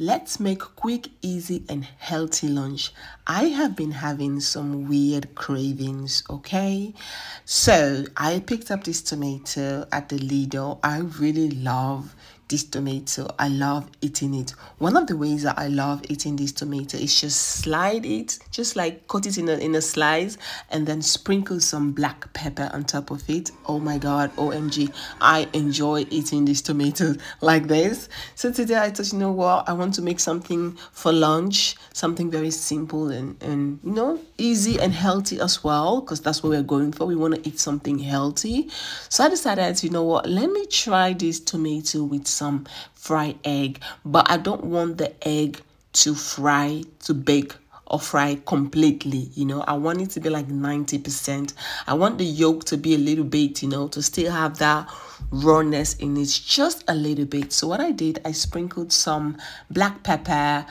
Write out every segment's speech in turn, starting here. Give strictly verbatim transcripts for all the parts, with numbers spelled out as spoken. Let's make quick, easy, and healthy lunch. I have been having some weird cravings, okay? So I picked up this tomato at the Lidl. I really love this tomato. I love eating it. One of the ways that I love eating this tomato is just slide it, just like cut it in a, in a slice and then sprinkle some black pepper on top of it. Oh my God, O M G. I enjoy eating this tomato like this. So today I thought, you know what? I want to make something for lunch, something very simple and, and you know, easy and healthy as well, because that's what we're going for. We want to eat something healthy. So I decided, you know what? Let me try this tomato with some fried egg, but I don't want the egg to fry, to bake or fry completely. You know, I want it to be like ninety percent. I want the yolk to be a little bit, you know, to still have that rawness in it, just a little bit. So what I did, I sprinkled some black pepper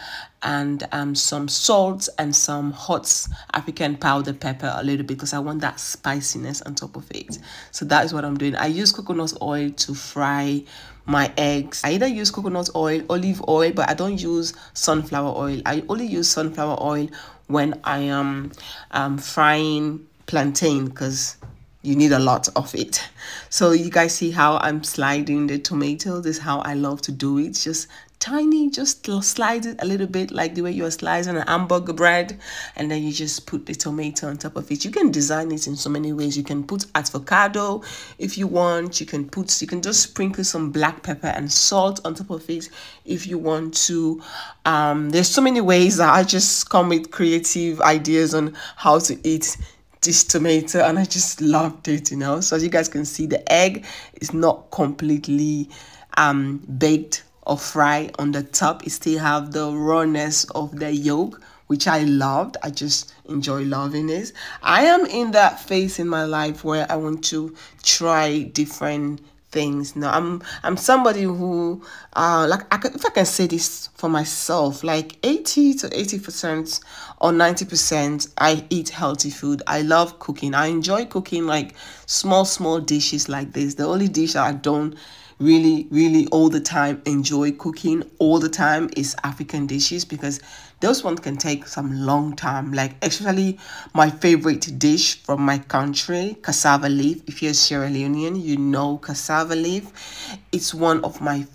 and um, some salt and some hot African powder pepper a little bit, because I want that spiciness on top of it. So that is what I'm doing. I use coconut oil to fry my eggs. I either use coconut oil, olive oil, but I don't use sunflower oil. I only use sunflower oil when I am um, frying plantain, because you need a lot of it. So you guys see how I'm sliding the tomato. This is how I love to do it. Just tiny, just slide it a little bit like the way you are slicing an hamburger bread, and then you just put the tomato on top of it. You can design it in so many ways. You can put avocado if you want. You can put, you can just sprinkle some black pepper and salt on top of it if you want to. Um, there's so many ways that I just come with creative ideas on how to eat this tomato, and I just loved it, you know. So as you guys can see, the egg is not completely um baked or fried on the top. It still have the rawness of the yolk, which I loved. I just enjoy loving this. I am in that phase in my life where I want to try different things now. I'm I'm somebody who uh like I can, if I can say this for myself, like eighty to eighty percent or ninety percent I eat healthy food. I love cooking. I enjoy cooking like small small dishes like this. The only dish that I don't really really all the time enjoy cooking all the time is African dishes, because those ones can take some long time. Like actually my favorite dish from my country, cassava leaf. If you're Sierra Leonean, you know cassava leaf. It's one of my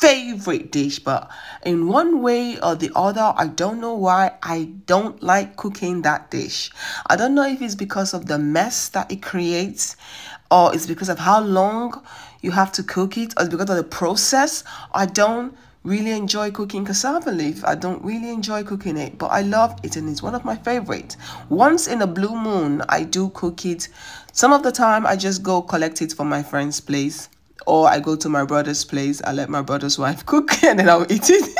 favorite dish, but in one way or the other, I don't know why I don't like cooking that dish. I don't know if it's because of the mess that it creates, or it's because of how long you have to cook it, or it's because of the process. I don't really enjoy cooking cassava leaf. I don't really enjoy cooking it, but I love it, and it's one of my favorites. Once in a blue moon, I do cook it. Some of the time, I just go collect it from my friend's place, or I go to my brother's place. I let my brother's wife cook, and then I'll eat it.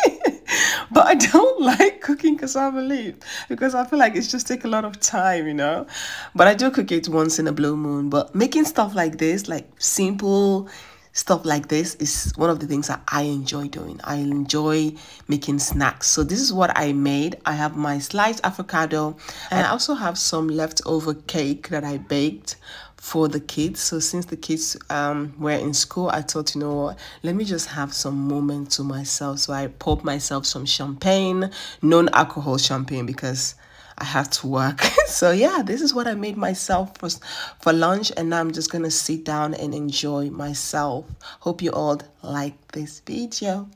But I don't like cooking cassava leaf, because I feel like it's just take a lot of time, you know. But I do cook it once in a blue moon. But making stuff like this, like simple stuff like this, is one of the things that I enjoy doing. I enjoy making snacks. So this is what I made. I have my sliced avocado, and I also have some leftover cake that I baked for the kids. So since the kids um, were in school, I thought, you know what, let me just have some moment to myself. So I poured myself some champagne, non-alcohol champagne, because I have to work. So yeah, this is what I made myself for, for lunch, and now I'm just gonna sit down and enjoy myself. Hope you all like this video.